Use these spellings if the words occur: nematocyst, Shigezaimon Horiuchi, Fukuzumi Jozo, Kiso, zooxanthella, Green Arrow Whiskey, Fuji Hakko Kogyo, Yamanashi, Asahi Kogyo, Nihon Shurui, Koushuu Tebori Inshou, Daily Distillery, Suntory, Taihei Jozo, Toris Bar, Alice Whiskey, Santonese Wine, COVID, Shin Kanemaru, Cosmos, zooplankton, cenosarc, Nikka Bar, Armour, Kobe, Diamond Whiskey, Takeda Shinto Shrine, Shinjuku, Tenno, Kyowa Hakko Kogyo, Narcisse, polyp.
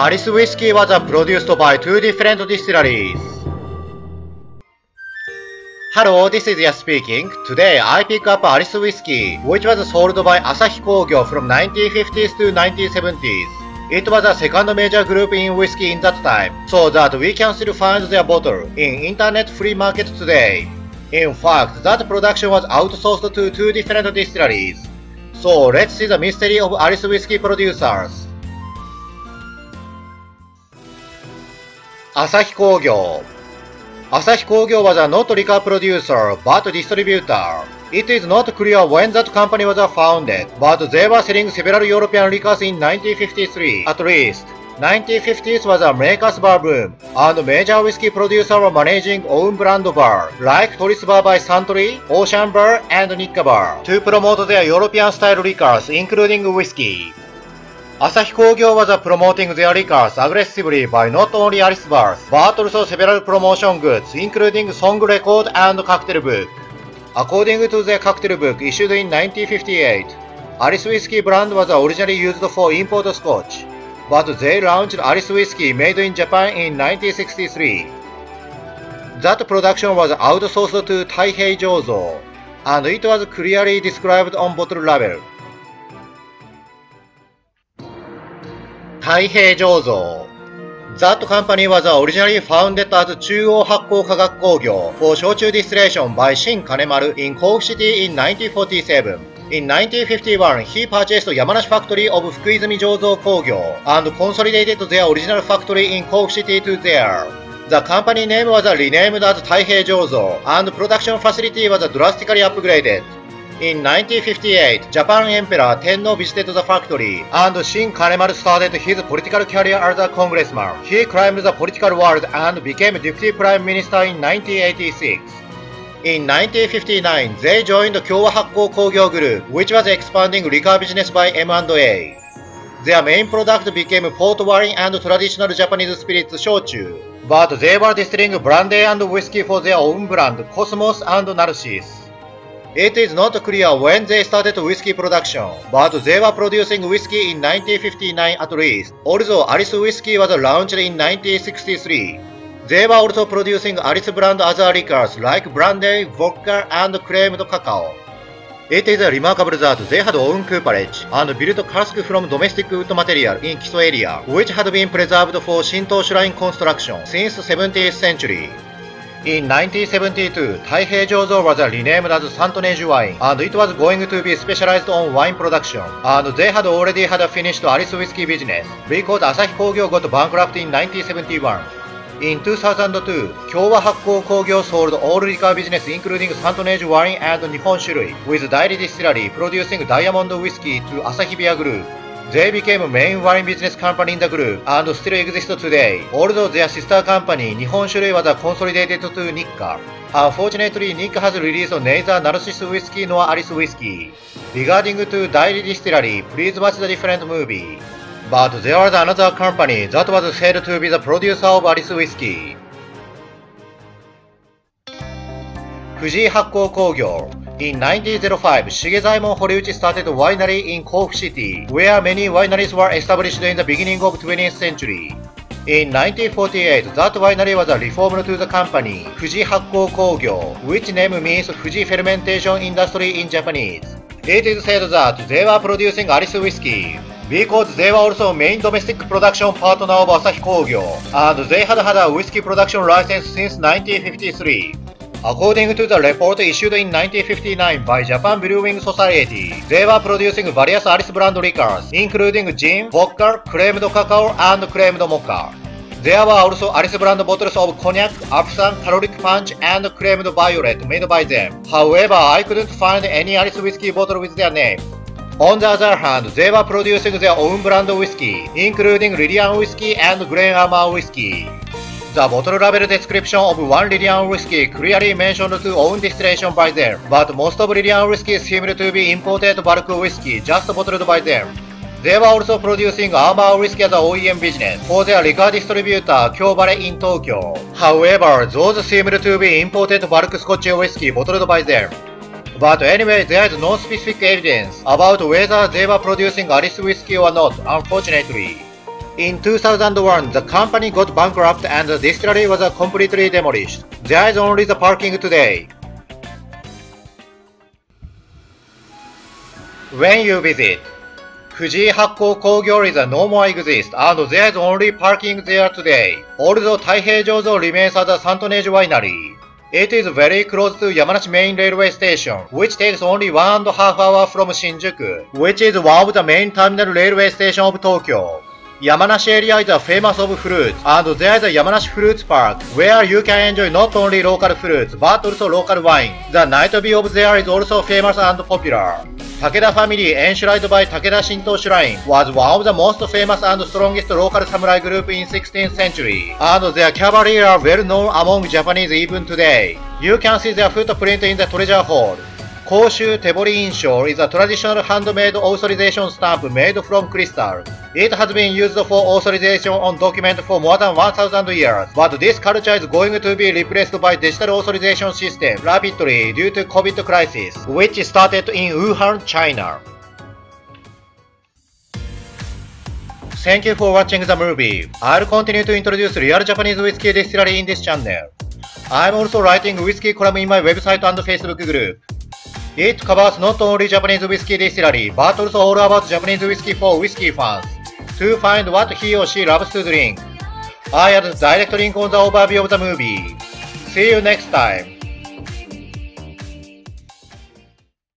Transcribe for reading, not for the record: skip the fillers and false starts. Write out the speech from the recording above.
Alice Whiskey was produced by two different distilleries. Hello, this is Yas speaking. Today I pick up Alice Whiskey, which was sold by Asahi Kogyo from 1950s to 1970s. It was the second major group in whiskey in that time, so that we can still find their bottle in internet flea market today. In fact, that production was outsourced to two different distilleries. So let's see the mystery of Alice Whiskey producers. Asahi Kogyo. Asahi Kogyo was a not liquor producer but distributor. It is not clear when that company was founded, but they were selling several European liquors in 1953 at least. 1950s was a maker's bar boom, and major whiskey producers were managing own brand bar, like Toris Bar by Suntory, Ocean Bar, and Nikka Bar, to promote their European-style liquors, including whiskey. Asahi Kogyo was promoting their liquors aggressively by not only Alice bars, but also several promotion goods, including song record and cocktail book. According to their cocktail book issued in 1958, Alice Whiskey brand was originally used for import scotch. But they launched Alice Whiskey made in Japan in 1963. That production was outsourced to Taihei Jozo, and it was clearly described on bottle label. Taihei Jozo. That company was originally founded as Kyowa Hakko Kogyo for shochu distillation by Shin Kanemaru in Kobe City in 1947. In 1951, he purchased Yamanashi factory of Fukuzumi Jozo Kogyo and consolidated their original factory in Kobe City to there. The company name was renamed as Taihei Jozo, and production facility was drastically upgraded. In 1958, Japan Emperor Tenno visited the factory, and Shin Kanemaru started his political career as a congressman. He climbed the political world and became Deputy Prime Minister in 1986. In 1959, they joined the Kyowa Hakko Kogyo Group, which was expanding liquor business by M&A. Their main product became port wine and traditional Japanese spirits shochu, but they were distilling brandy and whiskey for their own brand, Cosmos and Narcisse. It is not clear when they started whiskey production, but they were producing whiskey in 1959 at least, although Alice Whiskey was launched in 1963. They were also producing Alice brand other liquors like brandy, vodka, and creamed cacao. It is remarkable that they had own cooperage and built cask from domestic wood material in Kiso area, which had been preserved for Shinto Shrine construction since 17th century. In 1972, Taihei Jozo was renamed as Santonese Wine, and it was going to be specialized on wine production, and they had already had finished Alice Whiskey business, because Asahi Kogyo got bankrupt in 1971. In 2002, Kyowa Hakko Kogyo sold all liquor business including Santonese Wine and Nihon Shurui, with Daily Distillery producing Diamond Whiskey to Asahi Beer Group. They became a main wine business company in the group and still exist today, although their sister company Nihon Shurui was consolidated to Nikka. Unfortunately, Nikka has released neither Narcisse Whiskey nor Alice Whiskey. Regarding to Daily Distillery, please watch the different movie. But there was another company that was said to be the producer of Alice Whiskey. Fuji Hakko Kogyo. In 1905, Shigezaimon Horiuchi started a winery in Kobe City, where many wineries were established in the beginning of 20th century. In 1948, that winery was reformed to the company Fuji Hakko Kogyo, which name means Fuji fermentation industry in Japanese. It is said that they were producing Alice Whiskey, because they were also main domestic production partner of Asahi Kogyo, and they had a whiskey production license since 1953. According to the report issued in 1959 by Japan Brewing Society, they were producing various Alice brand liquors, including gin, vodka, creamed cacao, and creamed mocha. There were also Alice brand bottles of cognac, Apsan, caloric punch, and creamed violet made by them. However, I couldn't find any Alice whiskey bottle with their name. On the other hand, they were producing their own brand whiskey, including Lillian Whiskey and Green Arrow Whiskey. The bottle label description of one Lillian Whiskey clearly mentioned to own distillation by them, but most of Lillian Whiskey seemed to be imported bulk whiskey just bottled by them. They were also producing Armour Whiskey as an OEM business for their liquor distributor Kyobare in Tokyo. However, those seemed to be imported bulk Scotch whiskey bottled by them. But anyway, there is no specific evidence about whether they were producing Alice Whiskey or not, unfortunately. In 2001, the company got bankrupt and the distillery was completely demolished. There is only the parking today. When you visit, Fuji Hakko Kogyo is no more exists and there is only parking there today. Although Taihei Jozo remains as a Santonese winery. It is very close to Yamanashi main railway station, which takes only 1.5 hours from Shinjuku, which is one of the main terminal railway stations of Tokyo. Yamanashi area is famous for fruits, and there is a Yamanashi Fruits Park, where you can enjoy not only local fruits, but also local wine. The night view of there is also famous and popular. Takeda family, enshrined by Takeda Shinto Shrine, was one of the most famous and strongest local samurai group in 16th century, and their cavalry are well known among Japanese even today. You can see their footprint in the treasure hall. Koushuu Tebori Inshou is a traditional handmade authorization stamp made from crystal. It has been used for authorization on documents for more than 1,000 years, but this culture is going to be replaced by digital authorization system rapidly due to COVID crisis, which started in Wuhan, China. Thank you for watching the movie. I'll continue to introduce real Japanese whiskey distillery in this channel. I'm also writing whiskey column in my website and Facebook group. It covers not only Japanese whiskey distillery, but also all about Japanese whiskey for whiskey fans, to find what he or she loves to drink. I add direct link on the overview of the movie. See you next time.